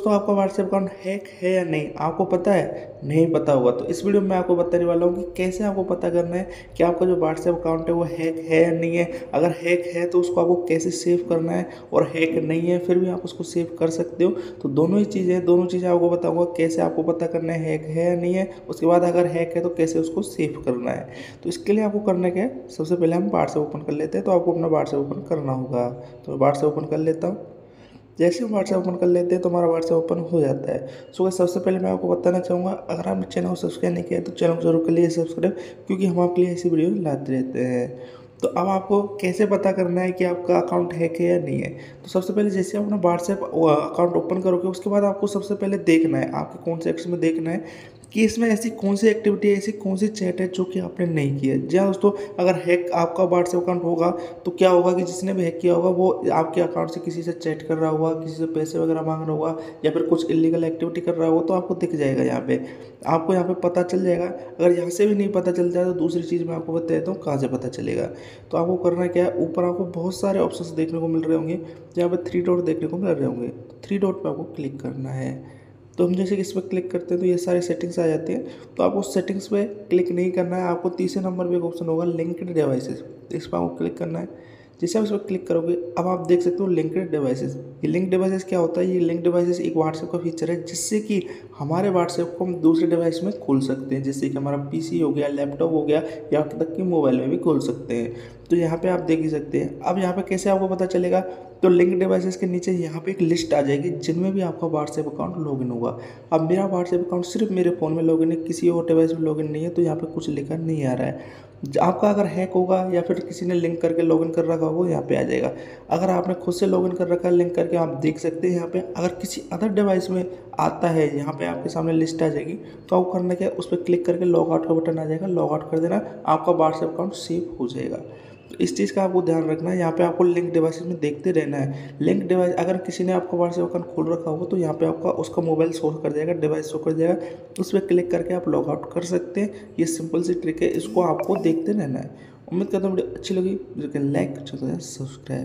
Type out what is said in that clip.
दोस्तों आपका WhatsApp account hack है या नहीं आपको पता है? नहीं पता होगा तो इस वीडियो में आपको बताने वाला हूँ कि कैसे आपको पता करना है कि आपका जो व्हाट्सएप अकाउंट है वो हैक है या नहीं है। अगर हैक है तो उसको आपको कैसे सेव करना है और हैक नहीं है फिर भी आप उसको सेव कर सकते हो। तो दोनों ही चीज़ें आपको बताऊँगा कैसे आपको पता करना है हैक है या नहीं है, उसके बाद अगर हैक है तो कैसे उसको सेव करना है। तो इसके लिए आपको करना क्या है, सबसे पहले हम व्हाट्सएप ओपन कर लेते हैं। तो आपको अपना व्हाट्सएप ओपन करना होगा, तो मैं व्हाट्सएप ओपन कर लेता हूँ। जैसे हम व्हाट्सएप ओपन कर लेते हैं तो हमारा व्हाट्सएप ओपन हो जाता है। सो सबसे पहले मैं आपको बताना चाहूँगा, अगर आपने चैनल को सब्सक्राइब नहीं किया है तो चैनल को जरूर कर लीजिए सब्सक्राइब, क्योंकि हम आपके लिए ऐसी वीडियो लाते रहते हैं। तो अब आपको कैसे पता करना है कि आपका अकाउंट हैक है या नहीं है। तो सबसे पहले जैसे आप अपना व्हाट्सएप अकाउंट ओपन करोगे उसके बाद आपको सबसे पहले देखना है, आपके कॉन्टैक्ट्स में देखना है कि इसमें ऐसी कौन सी एक्टिविटी है, ऐसी कौन सी चैट है जो कि आपने नहीं की है। जी हाँ दोस्तों, अगर हैक आपका व्हाट्सएप अकाउंट होगा तो क्या होगा कि जिसने भी हैक किया होगा वो आपके अकाउंट से किसी से चैट कर रहा होगा, किसी से पैसे वगैरह मांग रहा होगा या फिर कुछ इलीगल एक्टिविटी कर रहा होगा। तो आपको दिख जाएगा, यहाँ पे आपको यहाँ पे पता चल जाएगा। अगर यहाँ से भी नहीं पता चलता है तो दूसरी चीज़ मैं आपको बता देता हूँ कहाँ से पता चलेगा। तो आपको करना क्या है, ऊपर आपको बहुत सारे ऑप्शन देखने को मिल रहे होंगे, यहाँ पर 3 डॉट देखने को मिल रहे होंगे। 3 डॉट पर आपको क्लिक करना है। तो हम जैसे इस पर क्लिक करते हैं तो ये सारे सेटिंग्स आ जाती हैं। तो आपको सेटिंग्स पे क्लिक नहीं करना है, आपको तीसरे नंबर पे एक ऑप्शन होगा लिंक्ड डिवाइसेस, इस पर आपको क्लिक करना है। जैसे आप इस पर क्लिक करोगे अब आप देख सकते हो लिंक्ड डिवाइसेस। ये लिंक डिवाइसेस क्या होता है, ये लिंक डिवाइसेस एक व्हाट्सएप का फीचर है जिससे कि हमारे व्हाट्सएप को हम दूसरे डिवाइस में खोल सकते हैं, जैसे कि हमारा पीसी हो गया, लैपटॉप हो गया या तक कि मोबाइल में भी खोल सकते हैं। तो यहाँ पे आप देख ही सकते हैं। अब यहाँ पे कैसे आपको पता चलेगा, तो लिंक डिवाइसेस के नीचे यहाँ पे एक लिस्ट आ जाएगी जिनमें भी आपका व्हाट्सएप अकाउंट लॉगिन होगा। अब मेरा व्हाट्सएप अकाउंट सिर्फ मेरे फ़ोन में लॉगिन है, किसी और डिवाइस में लॉगिन नहीं है, तो यहाँ पे कुछ लिखा नहीं आ रहा है। आपका अगर हैक होगा या फिर किसी ने लिंक करके लॉगिन कर रखा होगा यहाँ पे आ जाएगा। अगर आपने खुद से लॉगिन कर रखा है लिंक करके आप देख सकते हैं यहाँ पे। अगर किसी अदर डिवाइस में आता है यहाँ पे आपके सामने लिस्ट आ जाएगी, तो आपको करना क्या है उस पर क्लिक करके लॉग आउट का बटन आ जाएगा, लॉग आउट कर देना, आपका व्हाट्सएप अकाउंट सेव हो जाएगा। तो इस चीज़ का आपको ध्यान रखना है। यहाँ पे आपको लिंक डिवाइसेस में देखते रहना है, लिंक डिवाइस अगर किसी ने आपका व्हाट्सएप अकाउंट खोल रखा होगा तो यहाँ पे आपका उसका मोबाइल शो कर जाएगा, डिवाइस शो कर जाएगा, उस पर क्लिक करके आप लॉग आउट कर सकते हैं। ये सिंपल सी ट्रिक है, इसको आपको देखते रहना है। उम्मीद करता हूँ वीडियो अच्छी लगी, लाइक सब्सक्राइब।